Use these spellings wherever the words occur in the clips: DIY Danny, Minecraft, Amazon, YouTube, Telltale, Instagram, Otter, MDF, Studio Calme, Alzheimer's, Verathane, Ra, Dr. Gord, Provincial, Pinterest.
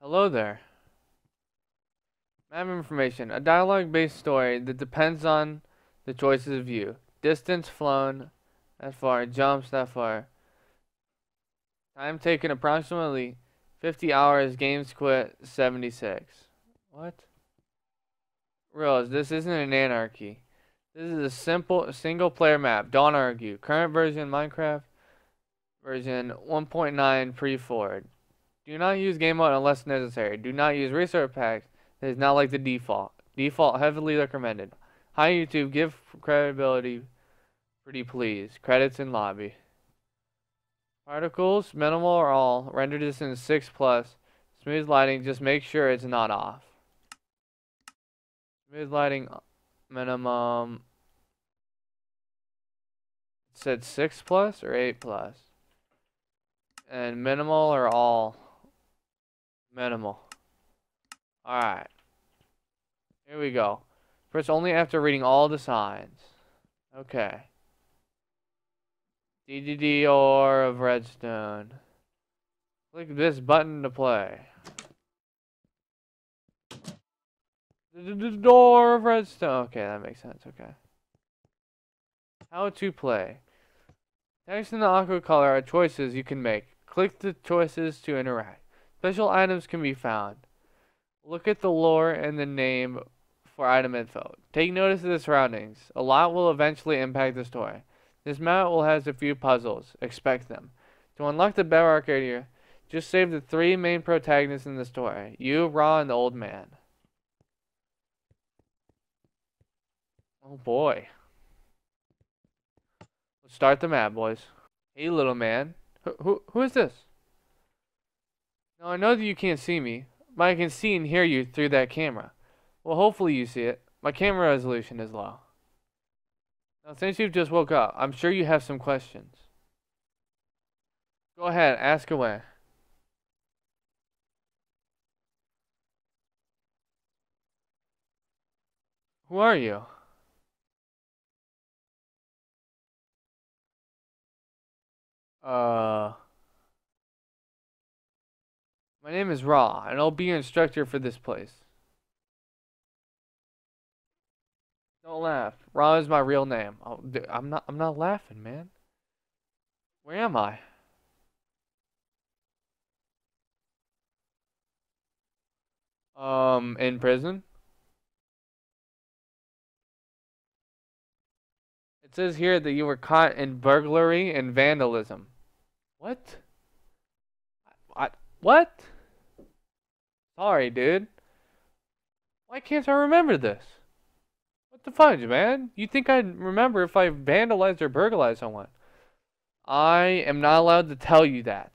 Hello there. Map information. A dialogue-based story that depends on the choices of you. Distance flown that far, jumps that far. Time taken approximately 50 hours, games quit 76. What? Realize this isn't an anarchy. This is a simple single-player map. Don't argue. Current version Minecraft version 1.9 pre-forward. Do not use game mode unless necessary. Do not use resource packs. That is not like the default. Default heavily recommended. Hi YouTube, give credibility, pretty please. Credits in lobby. Particles, minimal or all. Render distance 6+. Smooth lighting, just make sure it's not off. Smooth lighting minimum. It said 6+ or 8+. And minimal or all. Minimal. Alright. Here we go. Press only after reading all the signs. Okay. DDD ore of redstone. Click this button to play. The door of redstone. Okay, that makes sense. Okay. How to play. Text in the aqua color are choices you can make. Click the choices to interact. Special items can be found. Look at the lore and the name for item info. Take notice of the surroundings. A lot will eventually impact the story. This map will have a few puzzles. Expect them. To unlock the bedrock area, just save the three main protagonists in the story. You, Ra, and the old man. Oh boy. Let's start the map, boys. Hey, little man. Who is this? Now, I know that you can't see me, but I can see and hear you through that camera. Well, hopefully you see it. My camera resolution is low. Now, since you've just woke up, I'm sure you have some questions. Go ahead, ask away. Who are you? My name is Ra, and I'll be your instructor for this place. Don't laugh. Ra is my real name. Oh, I'm not laughing, man. Where am I? In prison? It says here that you were caught in burglary and vandalism. What? What? Sorry, dude. Why can't I remember this? What the fudge, man? You'd think I'd remember if I vandalized or burglarized someone. I am not allowed to tell you that. ...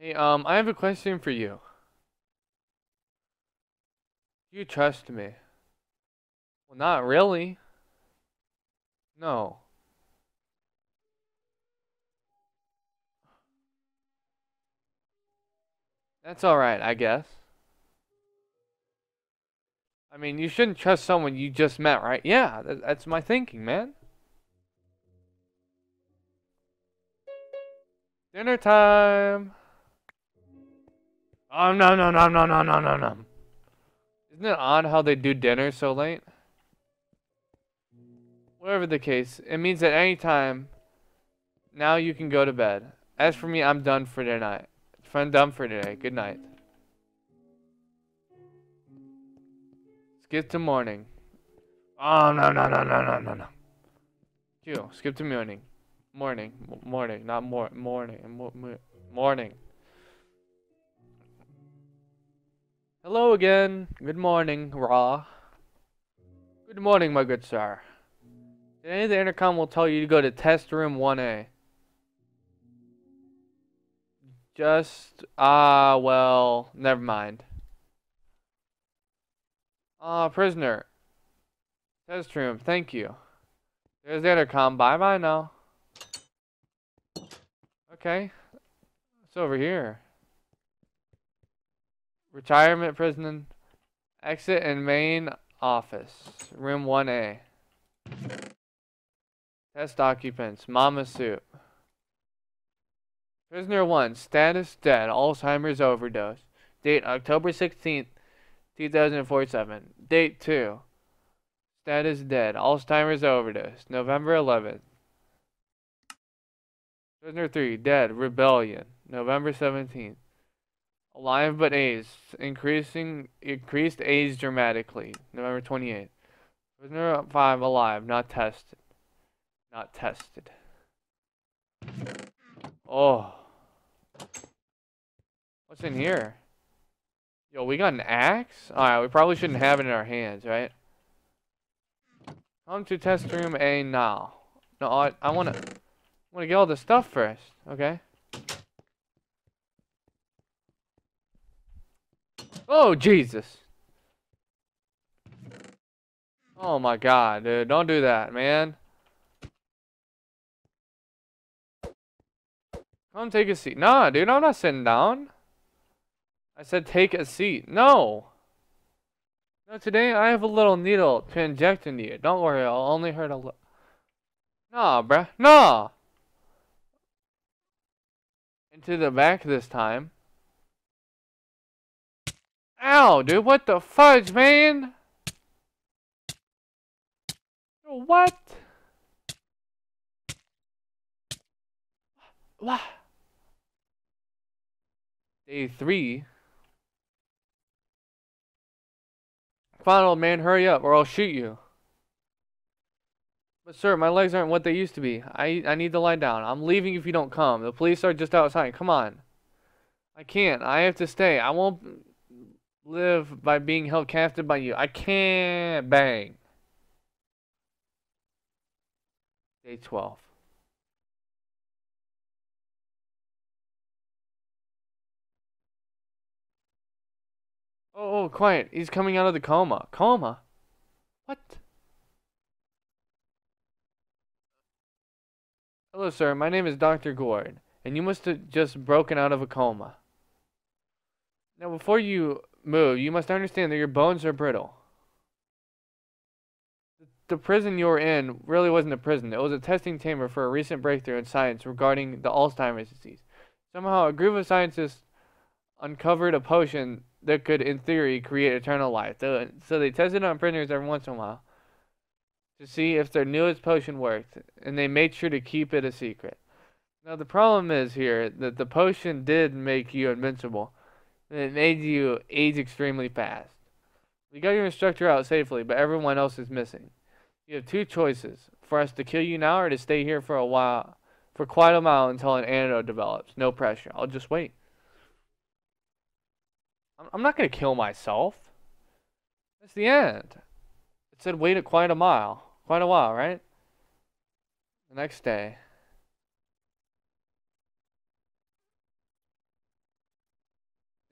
Hey, I have a question for you. Do you trust me? Well, not really. No. That's alright, I guess. I mean, you shouldn't trust someone you just met, right? Yeah, that's my thinking, man. Dinner time! No. Isn't it odd how they do dinner so late? Whatever the case, it means that any time now you can go to bed. As for me, I'm done for tonight. I'm done for today. Good night. Skip to morning. No. Q. Skip to morning. Morning. Hello again. Good morning, Ra. Good morning, my good sir. Today the intercom will tell you to go to test room 1A. Well, never mind. Prisoner. Test room, thank you. There's the other comm. Bye-bye now. Okay. What's over here? Retirement prison. Exit and main office. Room 1A. Test occupants. Mama suit. Prisoner 1. Status dead. Alzheimer's overdose. Date October 16th, 2047. Date 2. Status dead. Alzheimer's overdose. November 11th. Prisoner 3. Dead. Rebellion. November 17th. Alive but aged. Increased age dramatically. November 28th. Prisoner 5. Alive. Not tested. Not tested. Oh. What's in here? Yo, we got an axe? Alright, we probably shouldn't have it in our hands, right? Come to test room A now. No, I wanna get all this stuff first, okay? Oh, Jesus. Oh my god, dude. Don't do that, man. Come take a seat. Nah, dude, I'm not sitting down. I said take a seat. No. No, today I have a little needle to inject into you. Don't worry, I'll only hurt a little. Nah, bruh. Nah. Into the back this time. Ow, dude, what the fudge, man? What? What? Day 3. Come on, old man, hurry up or I'll shoot you. But sir, my legs aren't what they used to be. I need to lie down. I'm leaving if you don't come. The police are just outside. Come on. I can't. I have to stay. I won't live by being held captive by you. I can't. Bang. Day 12. Oh, quiet. He's coming out of the coma. Coma? What? Hello, sir. My name is Dr. Gord, and you must have just broken out of a coma. Now, before you move, you must understand that your bones are brittle. The prison you were in really wasn't a prison. It was a testing chamber for a recent breakthrough in science regarding the Alzheimer's disease. Somehow, a group of scientists uncovered a potion that could, in theory, create eternal life. So they tested on prisoners every once in a while to see if their newest potion worked, and they made sure to keep it a secret. Now, the problem is here that the potion did make you invincible, and it made you age extremely fast. We got your instructor out safely, but everyone else is missing. You have two choices, for us to kill you now or to stay here for a while, for quite a while until an antidote develops. No pressure. I'll just wait. I'm not going to kill myself. That's the end. It said wait quite a while, right? The next day.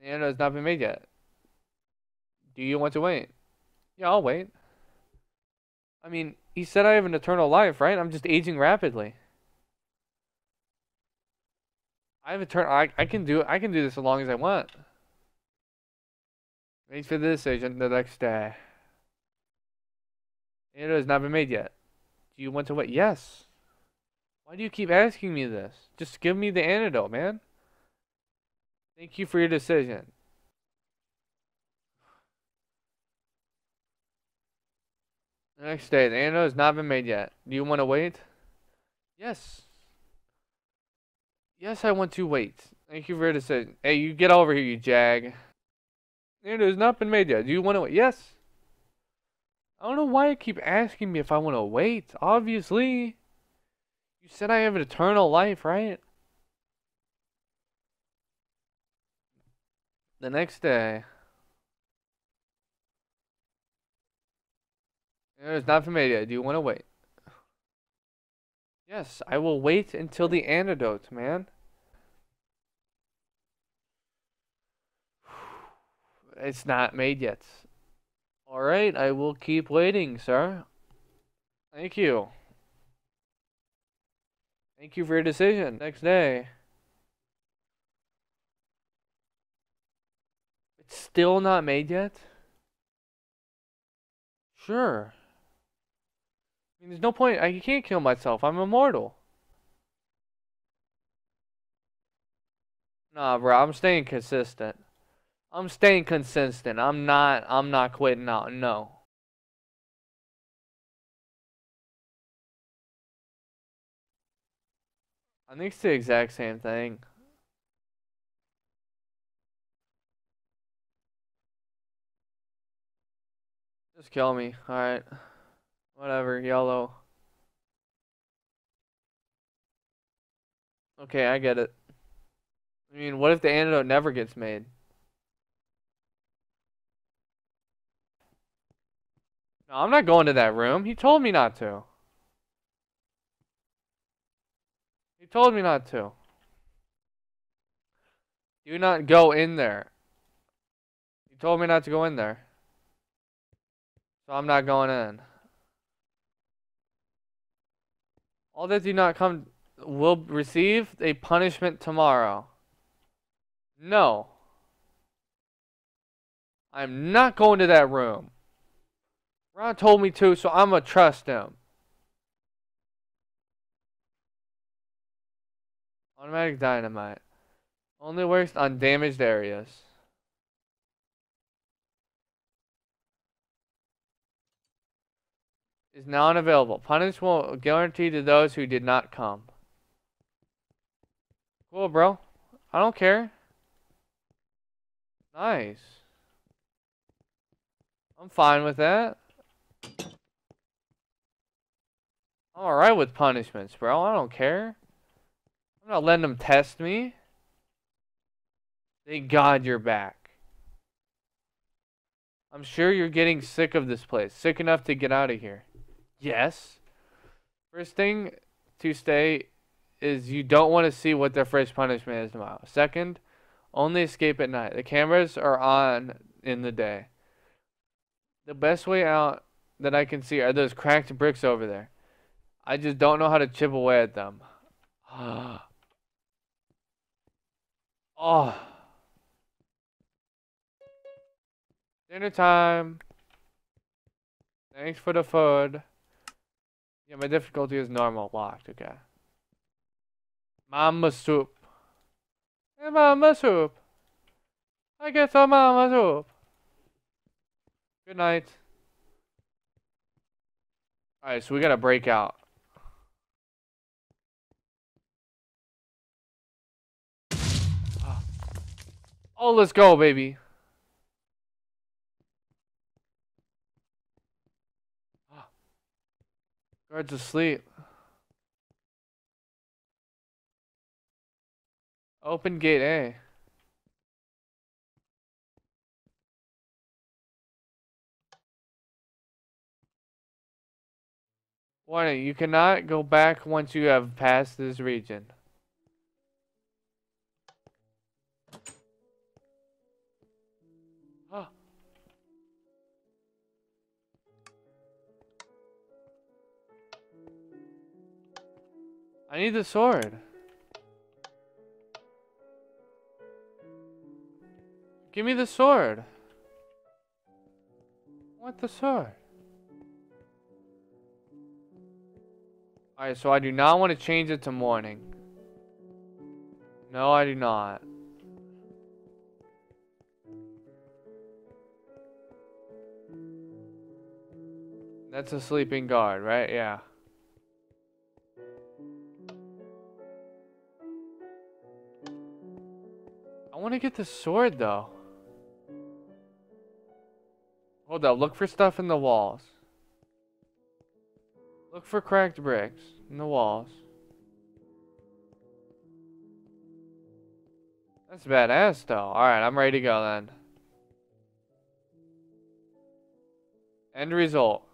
The antidote has not been made yet. Do you want to wait? Yeah, I'll wait. I mean, he said I have an eternal life, right? I'm just aging rapidly. I have eternal. I can do this as long as I want. Thanks for the decision the next day. It has not been made yet. Do you want to wait? Yes. Why do you keep asking me this? Just give me the antidote, man. Thank you for your decision. The next day, the antidote has not been made yet. Do you want to wait? Yes. Yes, I want to wait. Thank you for your decision. Hey, you get over here, you jag. The antidote has not been made yet. Do you want to wait? Yes. I don't know why you keep asking me if I want to wait. Obviously. You said I have an eternal life, right? The next day. It's not familiar yet. Do you want to wait? Yes, I will wait until the antidote, man. It's not made yet. Alright, I will keep waiting, sir. Thank you. Thank you for your decision. Next day. It's still not made yet? Sure. I mean, there's no point. I can't kill myself. I'm immortal. Nah, bro. I'm staying consistent. I'm staying consistent. I'm not quitting out. No. I think it's the exact same thing. Just kill me. Alright. Whatever. Yellow. Okay, I get it. I mean, what if the antidote never gets made? No, I'm not going to that room. He told me not to. He told me not to. Do not go in there. He told me not to go in there. So I'm not going in. All that do not come will receive a punishment tomorrow. No. I'm not going to that room. Ra told me to, so I'm going to trust him. Automatic dynamite. Only works on damaged areas. Is now unavailable. Punishment guaranteed to those who did not come. Cool, bro. I don't care. Nice. I'm fine with that. I'm alright with punishments, bro. I don't care. I'm not letting them test me. Thank God you're back. I'm sure you're getting sick of this place. Sick enough to get out of here. Yes. First thing to say is you don't want to see what their first punishment is tomorrow. Second, only escape at night. The cameras are on in the day. The best way out that I can see are those cracked bricks over there. I just don't know how to chip away at them. Oh. Dinner time. Thanks for the food. Yeah, my difficulty is normal. Locked, okay. Mama soup. Hey, mama soup. I get some mama soup. Good night. Alright, so we gotta break out. Oh, let's go, baby. Guards asleep. Open gate A. Warning, you cannot go back once you have passed this region. I need the sword. Give me the sword. I want the sword. Alright, so I do not want to change it to morning. No, I do not. That's a sleeping guard, right? Yeah. I want to get the sword though. Hold up, look for stuff in the walls. Look for cracked bricks in the walls. That's badass though. Alright, I'm ready to go then. End result.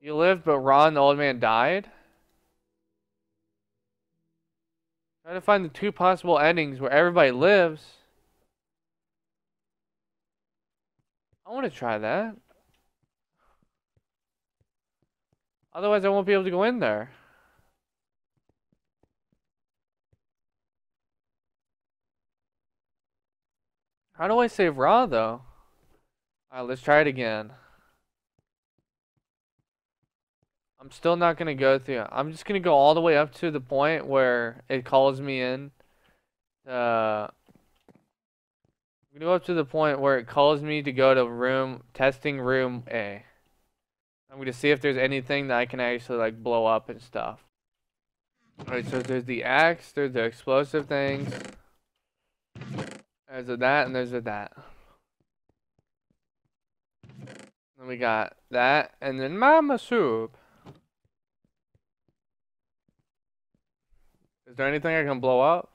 You lived, but Ron the old man died? Try to find the two possible endings where everybody lives. I want to try that. Otherwise, I won't be able to go in there. How do I save Ra, though? Alright, let's try it again. I'm still not going to go through. I'm just going to go all the way up to the point where it calls me in. I'm going to go up to the point where it calls me to go to room, testing room A. I'm going to see if there's anything that I can actually, like, blow up and stuff. Alright, so there's the axe, there's the explosive things. There's a that, and there's a that. Then we got that, and then mama soup. Is there anything I can blow up?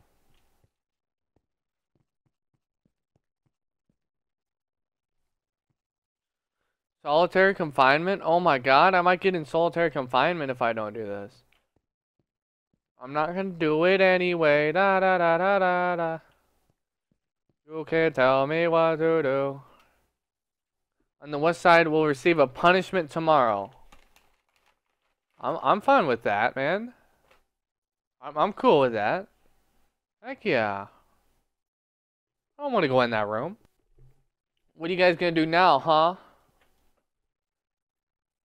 Solitary confinement? Oh my god, I might get in solitary confinement if I don't do this. I'm not gonna do it anyway. Da da da da da da. You can't tell me what to do. On the west side, we'll receive a punishment tomorrow. I'm fine with that, man. I'm cool with that. Heck yeah. I don't want to go in that room. What are you guys going to do now, huh?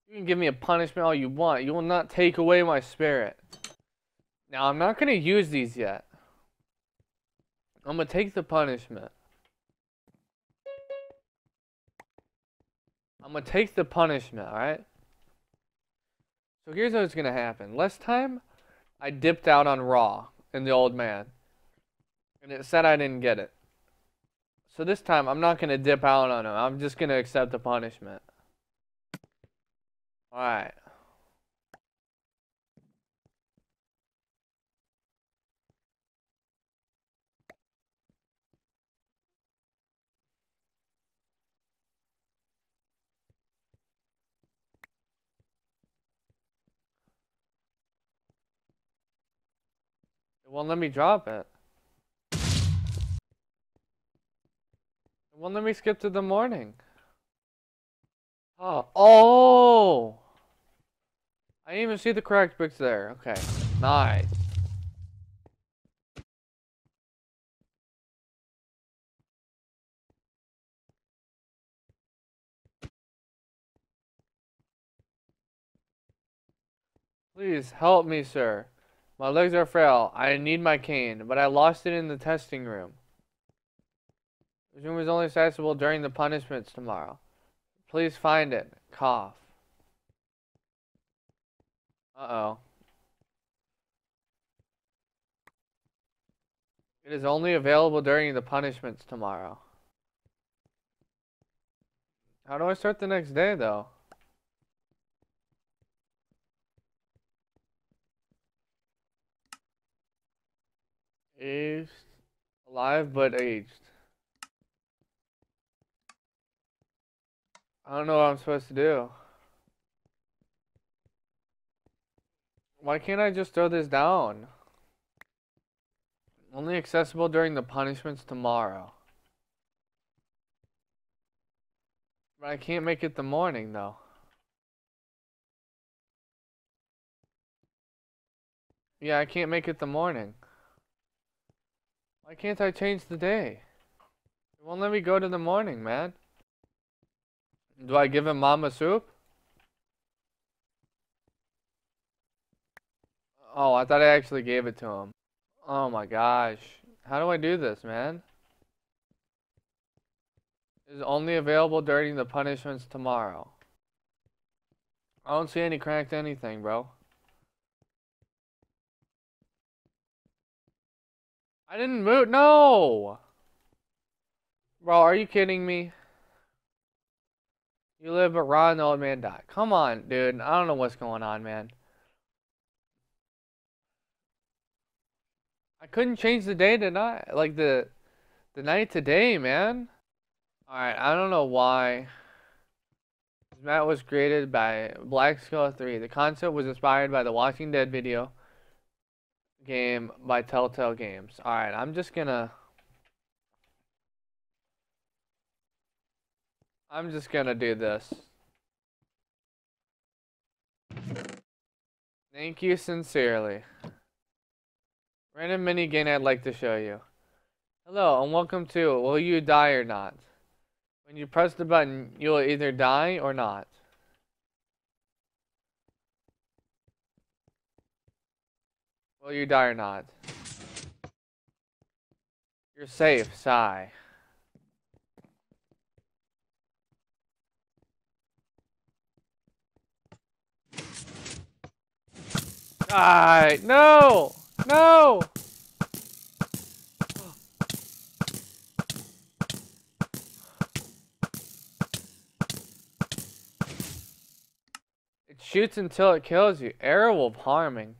You can give me a punishment all you want. You will not take away my spirit. Now, I'm not going to use these yet. I'm gonna take the punishment. I'm gonna take the punishment, alright? So here's what's gonna happen. Last time, I dipped out on Ra and the old man. And it said I didn't get it. So this time, I'm not gonna dip out on him. I'm just gonna accept the punishment. Alright. It won't let me drop it. It won't let me skip to the morning. Oh. Oh! I didn't even see the correct books there. Okay. Nice. Please help me, sir. My legs are frail. I need my cane, but I lost it in the testing room. This room is only accessible during the punishments tomorrow. Please find it. Cough. Uh-oh. It is only available during the punishments tomorrow. How do I start the next day, though? Aged, alive but aged. I don't know what I'm supposed to do. Why can't I just throw this down? Only accessible during the punishments tomorrow. But I can't make it the morning though. Yeah, I can't make it the morning. Why can't I change the day? It won't let me go to the morning, man. Do I give him mama soup? Oh, I thought I actually gave it to him. Oh my gosh. How do I do this, man? It's only available during the punishments tomorrow. I don't see any cracked anything, bro. I didn't move. No! Bro, are you kidding me? You live but Ra and the old man died. Come on, dude. I don't know what's going on, man. I couldn't change the day to night. Like, the night to day, man. Alright, I don't know why. This map was created by Black Skull 3. The concept was inspired by the Walking Dead video. Game by Telltale Games. Alright, I'm just gonna I'm just gonna do this. Thank you sincerely. Random minigame I'd like to show you. Hello and welcome to Will You Die or Not? When you press the button, you'll either die or not. Will you die or not? You're safe, sigh. Die! No! No! It shoots until it kills you. Arrow of harming.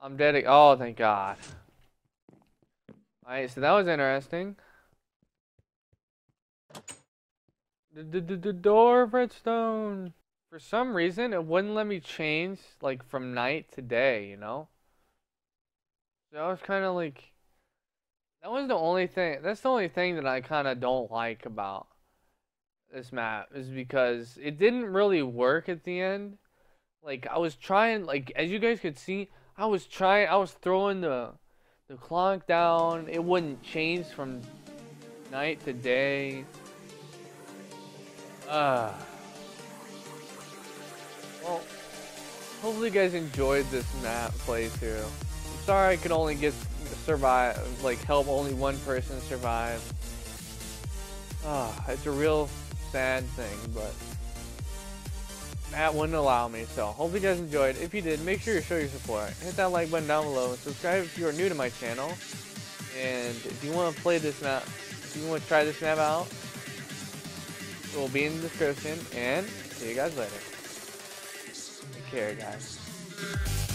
I'm dead. Oh, thank God. Alright, so that was interesting. The door of redstone. For some reason, it wouldn't let me change, like, from night to day, you know? So I was kind of like... That was the only thing... That's the only thing that I kind of don't like about this map, is because it didn't really work at the end. Like, I was trying... Like, as you guys could see... I was throwing the clock down. It wouldn't change from night to day. Well, hopefully you guys enjoyed this map playthrough. I'm sorry I could only help only one person survive. It's a real sad thing, but Matt wouldn't allow me, so hope you guys enjoyed. If you did, make sure you show your support. Hit that like button down below and subscribe if you are new to my channel. And if you want to play this map, if you want to try this map out, it will be in the description. And see you guys later. Take care, guys.